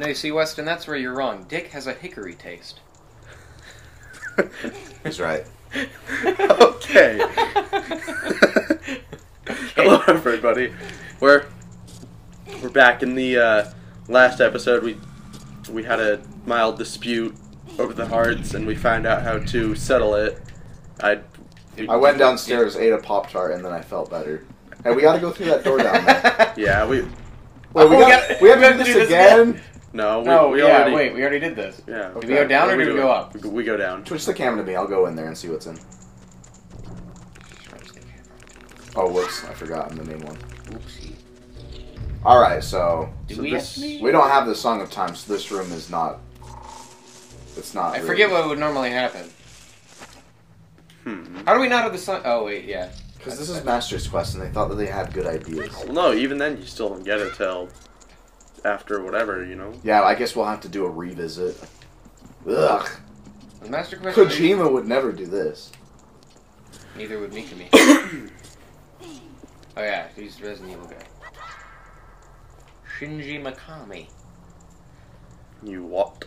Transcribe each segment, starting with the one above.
No, you see, Weston, that's where you're wrong. Dick has a hickory taste. He's right. Okay. Hello, everybody. We're back. In the last episode, we had a mild dispute over the hearts, and we found out how to settle it. I went downstairs, ate a Pop-Tart, and then I felt better. Hey, we got to go through that door down there. Yeah, we have to do this again. We already did this. Yeah. Okay. Do we go down or do we go up? We go down. Twitch the camera to me. I'll go in there and see what's in. Oh, whoops. I forgot. I'm the main one. Oopsie. Alright, so... We don't have the Song of Time, so this room is not... It's not... I forget what would normally happen. How do we not have the Song... Oh, wait, yeah. Because this is Master's Quest, and they thought that they had good ideas. Well, no, even then, you still don't get it till... after whatever, you know? Yeah, I guess we'll have to do a revisit. Ugh. Master Quest Kojima would never do this. Neither would Mikami. Oh yeah, he's the Resident Evil guy. Shinji Mikami. You walked.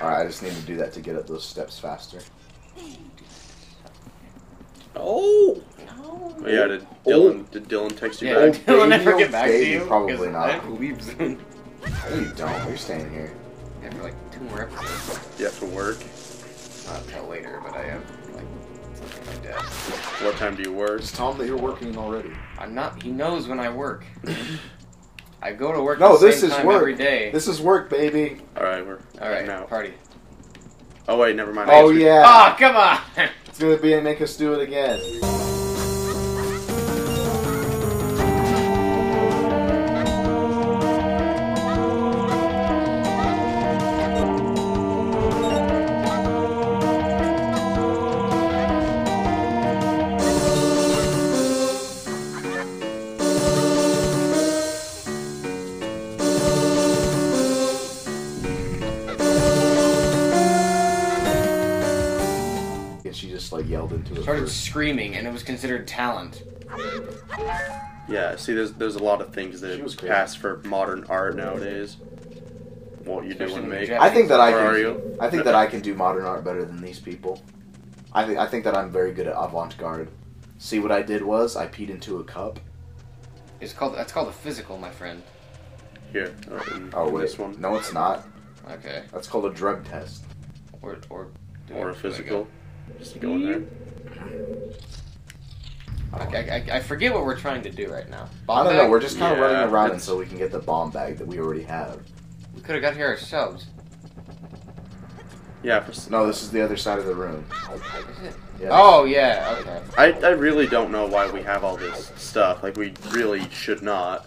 Alright, I just need to do that to get up those steps faster. Oh! No. Oh, yeah, did Dylan text you back? Did Dylan ever get back to you? Probably not. You don't. You're staying here. Yeah, for like 2 more episodes. You have to work? Not until later, but I have like something like that. What time do you work? Just tell him that you're working already. I'm not. He knows when I work. I go to work every day. This is work, baby. Alright, party. Oh, wait, never mind. Oh, yeah. Oh, come on! It's gonna be and make us do it again. Started screaming, and it was considered talent. Yeah, see, there's a lot of things that pass for modern art nowadays. What you do and make. I think that I can do modern art better than these people. I think that I'm very good at avant-garde. See, what I did was I peed into a cup. That's called a physical, my friend. Here. Wait. This one. No, it's not. Okay. That's called a drug test. Or a physical. Just go in there. I forget what we're trying to do right now. Bomb I don't bag? Know, we're just kind of running around until we can get the bomb bag that we already have. We could have got here ourselves. Yeah. No, this is the other side of the room. Is it? Yeah. Oh, yeah, okay. I really don't know why we have all this stuff. Like, we really should not.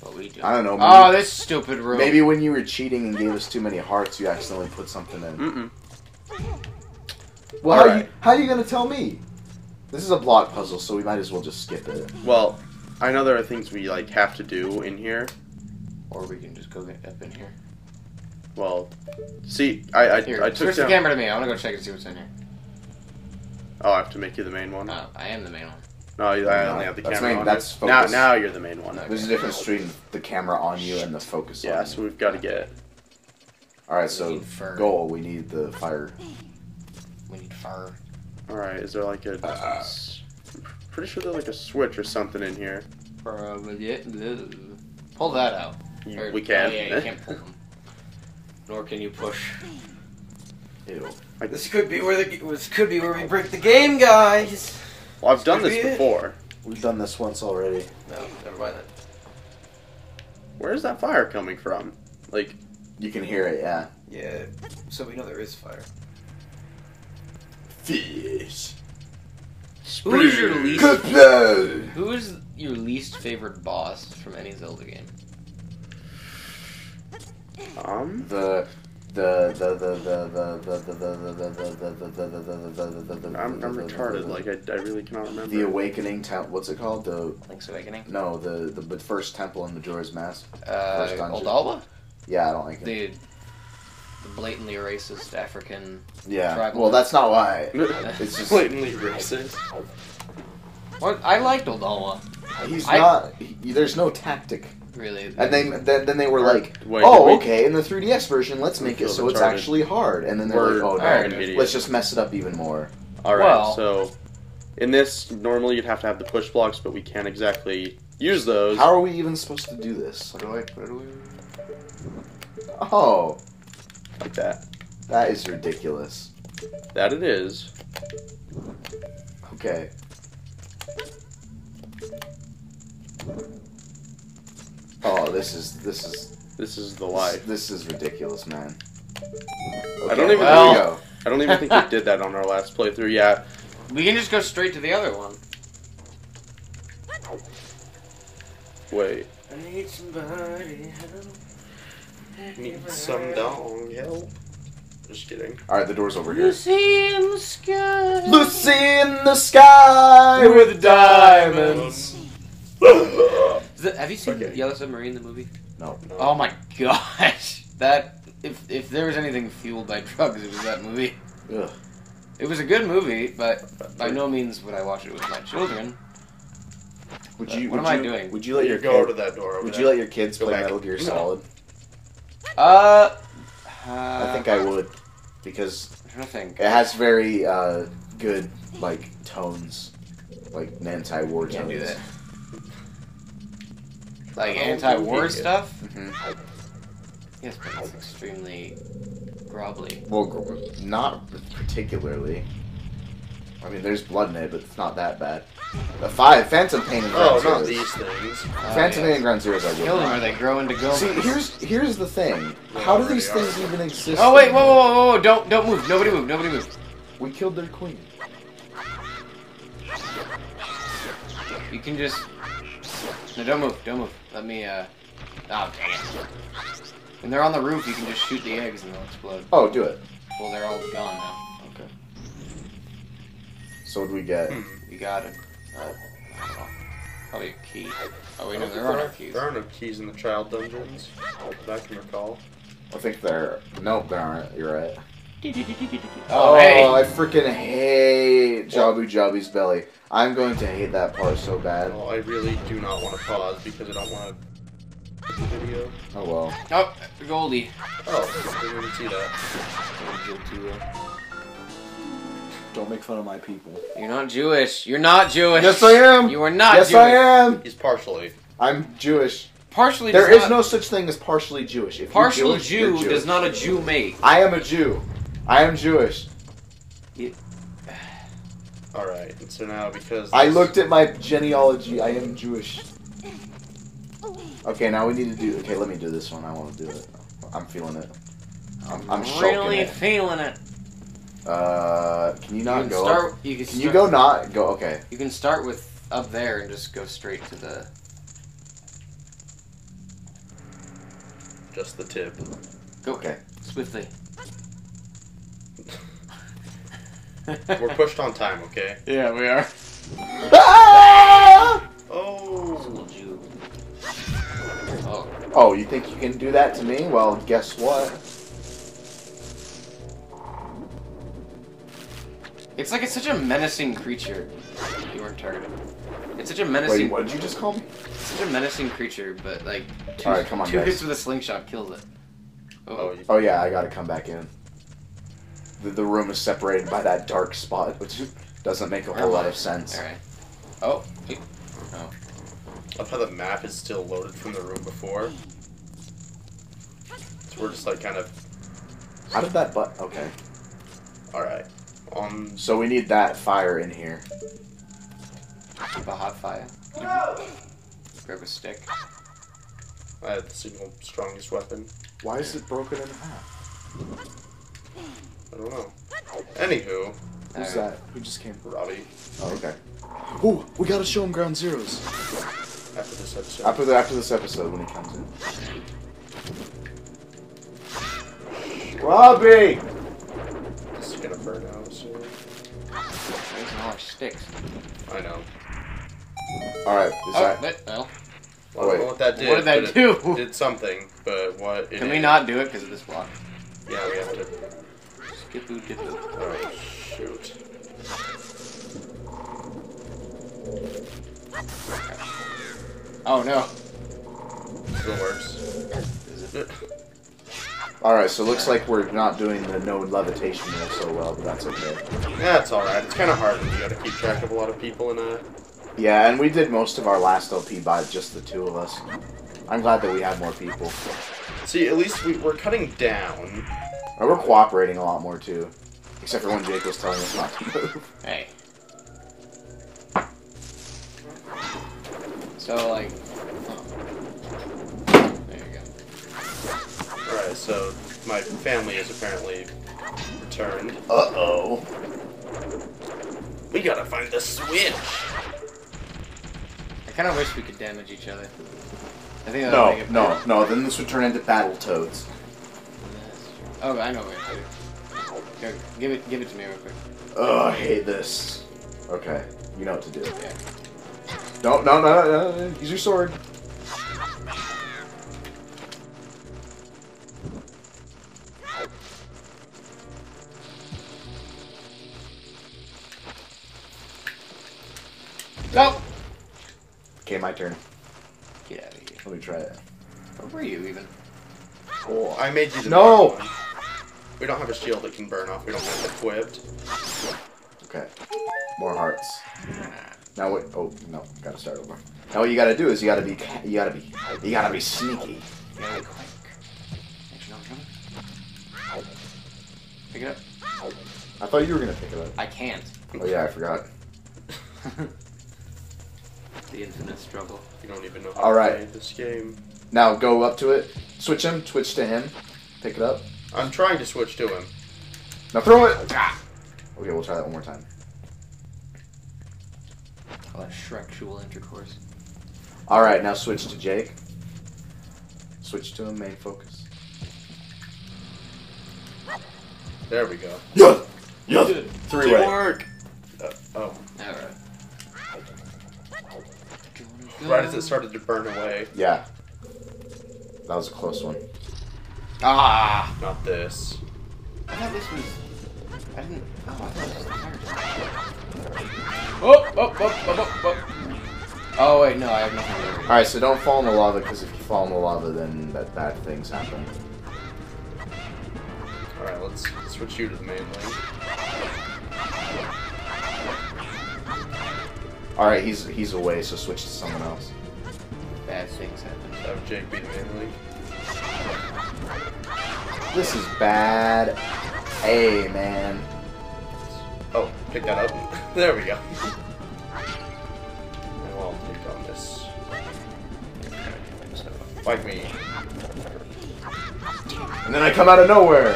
But we do. I don't know. Oh, this stupid room. Maybe when you were cheating and gave us too many hearts, you accidentally put something in. Mm-mm. Well, how are you going to tell me? This is a block puzzle, so we might as well just skip it. Well, I know there are things we, like, have to do in here. Or we can just go get up in here. Well, see, I took the camera to me. I want to go check and see what's in here. Oh, I have to make you the main one? No, I am the main one. No, I only have the camera on. That's focus. Now you're the main one. Okay. There's a difference between the camera on you and the focus on you. Yeah, so we've got to get it. Alright, so, goal, we need the fire... We need fire. Alright, is there like a... I'm pretty sure there's like a switch or something in here. Pull that out. We can. Yeah, you can't pull them. Nor can you push. Ew. This could be where we break the game, guys! Well, I've done this before. We've done this once already. No, never mind that. Where's that fire coming from? Like... You can hear it, yeah. Yeah, so we know there is fire. Fish. Who is your least favorite boss from any Zelda game? I'm retarded. Like I really cannot remember. The Awakening Temple. What's it called? The Link's Awakening. No, the first temple in Majora's Mask. Old Alba. Yeah, I don't like it. The blatantly racist African... Yeah, tribal. Well, that's not why. It's just... Blatantly racist. What? I liked Odalwa. There's no tactic. Really? And then they were like, wait, oh, okay, in the 3DS version, let's make it so it's actually hard. And then they're like, oh, no, let's just mess it up even more. Alright, well, so in this, normally you'd have to have the push blocks, but we can't exactly use those. How are we even supposed to do this? Oh. Like that. That is ridiculous. That it is. Okay. Oh, this is the life. This is ridiculous, man. Okay, I don't even think we did that on our last playthrough. Yeah, we can just go straight to the other one. Wait. I need somebody help. I need some dong help. Just kidding. All right, the door's over here. Lucy in the sky. Lucy in the sky with diamonds. Have you seen The Yellow Submarine, the movie? No. Oh my gosh! That if there was anything fueled by drugs, it was that movie. Ugh. It was a good movie, but by no means would I watch it with my children. Would you? What am I doing? Would you let your go to that door? Over would there. You let your kids go play back. Metal Gear Solid? No. I think I would, because it has very good like tones, like anti-war tones. Can't do that. Like anti-war stuff? Mm-hmm. Yes, but it's extremely grovelly. Well, not particularly. I mean, there's blood in it, but it's not that bad. The Phantom Pain and Ground Zeroes. Oh, not these things. Phantom Pain and Ground Zeroes are killing. Are they growing to go? See, here's the thing. How do these things even exist? Oh wait, whoa! Don't move! Nobody move! Nobody move! We killed their queen. You can just. No, don't move, don't move. Let me, oh, dang it. When they're on the roof, you can just shoot the eggs and they'll explode. Oh, do it. Well, they're all gone now. Okay. So what do we get? We got it. Probably a key. Oh, wait, no, there are no keys. There are no keys in the child dungeons, that I can recall. I think there are. Nope, there aren't. You're right. Oh, hey. I freaking hate Jabu Jabu's belly. I'm going to hate that part so bad. Oh, I really do not want to pause because I don't want to video. Oh well. Oh, Goldie. Oh, I didn't see that. Don't make fun of my people. You're not Jewish. You're not Jewish. Yes, I am. You are not Jewish. Yes, I am. He's partially. I'm Jewish. Partially. There is no such thing as partially Jewish. If partial Jewish, Jew does not a Jew make. I am a Jew. I am Jewish. Alright, so now because... I looked at my genealogy, I am Jewish. Okay, now we need to do... Okay, let me do this one, I want to do it. I'm feeling it. I'm really feeling it. Can you not go start, up? Can you go not... Go, okay. You can start with up there and just go straight to the... Just the tip. Go, okay. Swiftly. We're pushed on time, okay? Yeah, we are. Oh. Oh, you think you can do that to me? Well, guess what? It's like it's such a menacing creature. You weren't targeted. It's such a menacing... Wait, what did you just call me? It's such a menacing creature, but like... Alright, come on, two hits with a slingshot kills it. Oh yeah, I gotta come back in. The room is separated by that dark spot, which doesn't make a whole lot of sense. Alright. Oh. Oh. I love how the map is still loaded from the room before. So we're just like kind of... How did that button... Okay. Alright. So we need that fire in here. Keep a hot fire. Grab a stick. I have the single strongest weapon. Why is it broken in half? I don't know. Anywho. Who's that? Who just came? Robbie. Oh, okay. Ooh, we gotta show him Ground Zeroes. After this episode. After this episode when he comes in. Robbie! This is gonna burn out soon. There's no more sticks. I know. Alright, is that... Well. I don't know what that did. What did that do? It did something, but what... Can we not do it because of this block? Yeah, we have to... Skip-oo-dip-oo. Alright, shoot. Oh no. the worst. Alright, so it looks like we're not doing the node levitation there so well, but that's okay. Yeah, it's alright. It's kind of hard when you gotta keep track of a lot of people in a... Yeah, and we did most of our last LP by just the two of us. I'm glad that we had more people. See, at least we're cutting down. And we're cooperating a lot more, too. Except for when Jake was telling us not to move. Hey. So, like... There you go. Alright, so my family is apparently returned. Uh-oh. We gotta find the switch! I kinda wish we could damage each other. I think no, then this would turn into Battle Toads. Oh, I know what I do. Here, give it to me real quick. Oh, I hate this. Okay, you know what to do. Yeah. No, use your sword. Go! Okay, my turn. Get out of here. Let me try it. Where were you, even? Oh, I made you the No! One. We don't have a shield that can burn off. We don't have it equipped. Okay. More hearts. Now what? Oh no! Gotta start over. Now what you gotta do is you gotta be sneaky. You gotta be quick. Actually, no, come on. Pick it up. I thought you were gonna pick it up. I can't. Oh yeah, I forgot. The infinite struggle. You don't even know how to play this game. Now go up to it. Switch him. Switch to him. Pick it up. I'm trying to switch to him. Now throw it. Ah! Okay, we'll try that one more time. Call that Shrek-tual intercourse. All right, now switch to Jake. Switch to him. Main focus. There we go. Yeah. Yeah. Three-way. Teamwork. Oh. All right. Right as it started to burn away. Yeah. That was a close one. Ah! Not this. I thought this was... I didn't... Oh, I thought it was oh, oh, oh, oh, oh, oh, wait, no, I have nothing there. Alright, so don't fall in the lava, because if you fall in the lava, then bad things happen. Alright, let's switch you to the main lane. Alright, he's away, so switch to someone else. Bad things happen. That would Jake be the main league. This is bad. Hey, man. Oh, pick that up. There we go. And we'll take on this. Like me. And then I come out of nowhere!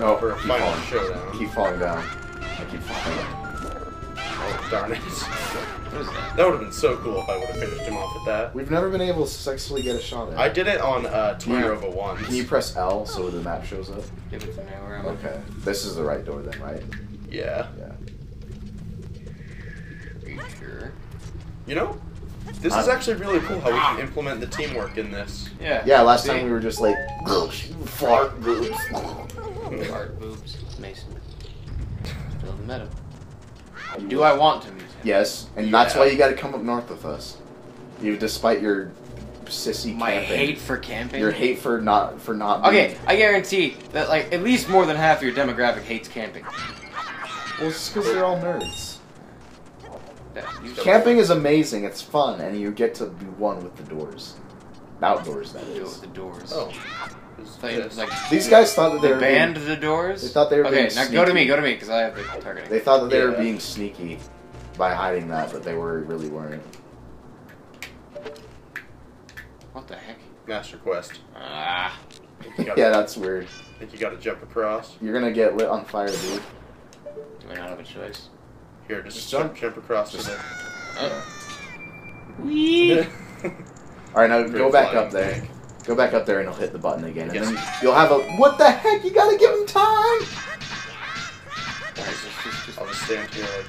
No, for a final showdown. Keep falling down. I keep falling down. Oh, darn it. That would have been so cool if I would have finished him off with that. We've never been able to successfully get a shot at it. I did it on Twitter over once. Can you press L so the map shows up? Give it to me. Where am I? Okay. This is the right door then, right? Yeah. Yeah. Are you sure? You know, this is actually really cool how we can implement the teamwork in this. Yeah. Yeah, last time we were just like, fart boobs. Fart boobs. Mason. Build the meta. Do I want to? Yes, and that's why you got to come up north with us. You, despite your sissy camping, hate for camping, your hate for not. Okay, being... I guarantee that like at least more than half of your demographic hates camping. Well, it's because they're all nerds. Camping is amazing. It's fun, and you get to be one with the doors, outdoors. That is the doors. Oh. Like, these guys thought that they were banned the doors. They thought they were being sneaky. Go to me, because I have the targeting. They thought that they were being sneaky by hiding that, but they really weren't. What the heck? Master Quest. Ah. Yeah, that's weird. I think you gotta jump across. You're gonna get lit on fire, dude. Do I not have a choice? Here, just jump across. Just... Wee. All right, now go back up there. Go back up there and he'll hit the button again. And then you'll have a... What the heck? You gotta give him time! I'll just stand here like...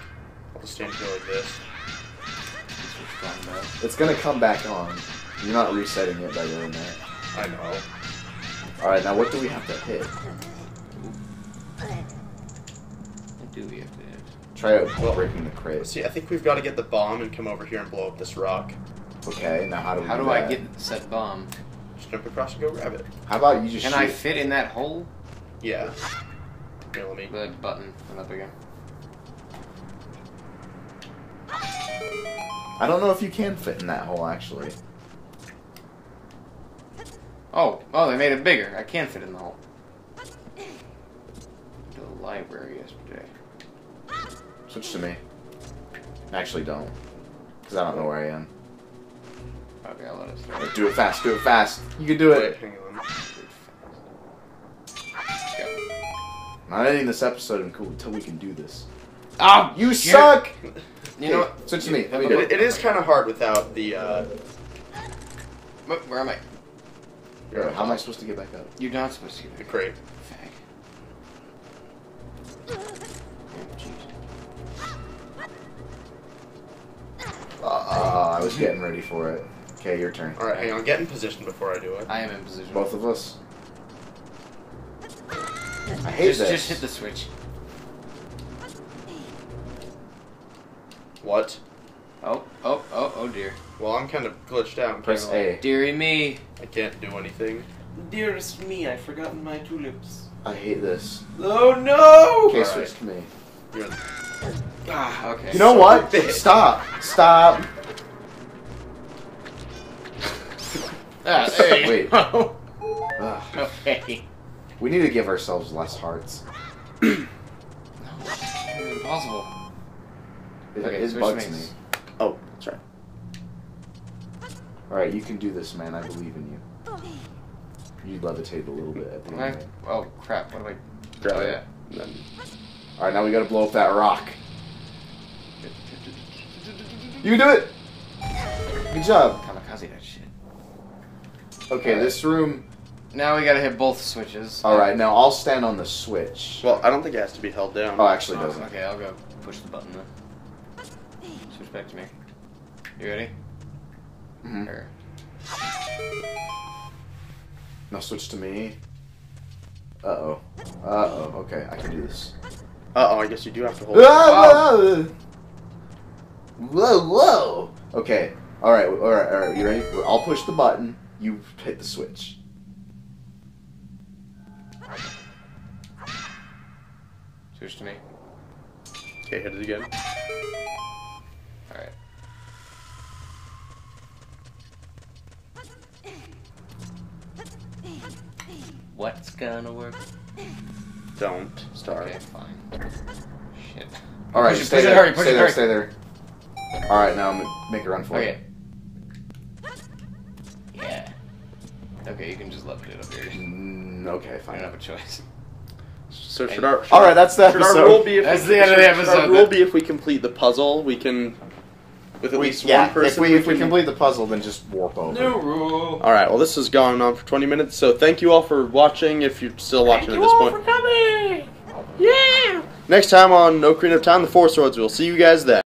I'll just stand here like this. It's gonna come back on. You're not resetting it by doing that. I know. Alright, now what do we have to hit? What do we have to hit? Try out breaking the crate. See, I think we've got to get the bomb and come over here and blow up this rock. Okay, now how do we How do I get said bomb? Jump across and go grab it. How about you just shoot? Can I fit in that hole? Yeah. Here, let me... The button and up again. I don't know if you can fit in that hole, actually. Oh, oh, they made it bigger. I can fit in the hole. To the library yesterday. Switch to me. Actually, don't. Because I don't know where I am. Okay, I'll let it start. Do it fast, do it fast. You can do it. Wait, hang on. I'm not ending this episode until we can do this. Oh, you suck! You know what? Switch to me. Let me do it. It is kind of hard without the, Where am I? Where, how am I supposed to get back up? You're not supposed to get back up. The crate. I was getting ready for it. Okay, your turn. Alright, hang on. Get in position before I do it. I am in position. Both of us. I hate this. Just hit the switch. What? Oh, oh, oh, oh dear. Well, I'm kind of glitched out. Press A. Deary me. I can't do anything. Dearest me, I've forgotten my tulips. I hate this. Oh no! Okay, switch to me. You're the... Ah, okay. You know what? Stop. Stop. Ah, there you Wait. Go. Okay. We need to give ourselves less hearts. No, it's impossible. Okay, it bugs me. Oh, that's right. Alright, you can do this, man. I believe in you. You levitate a little bit at the end. Oh, crap. What do I... Grab it. Yeah. Alright, now we gotta blow up that rock. You can do it! Good job. Kamikaze that shit. Okay, this room... Now we gotta hit both switches. Alright, now I'll stand on the switch. Well, I don't think it has to be held down. Oh, actually it doesn't. Okay, I'll go push the button then. Switch back to me. You ready? Mm-hmm. Or... Now switch to me. Uh-oh. Uh-oh. Okay, I can do this. Uh-oh, I guess you do have to hold it. Whoa, whoa! Okay, alright, alright, alright, you ready? I'll push the button, you hit the switch. Switch to me. Okay, hit it again. Alright. What's gonna work? Don't start. Okay, fine. Shit. Alright, stay there, stay there, stay there. Alright, now I'm gonna make a run for it. Okay. Yeah. Okay, you can just level it up here. Okay, fine. I don't have a choice. So should our alright, that's the episode. Our rule be if that's the end of the episode. Our rule be if we complete the puzzle, we can with at least one person. If we complete the puzzle, then just warp over. New rule. Alright, well this has gone on for 20 minutes, so thank you all for watching if you're still watching at this point. Thank you all for coming. Yeah. Next time on No Queen of Time, the Four Swords. We'll see you guys then.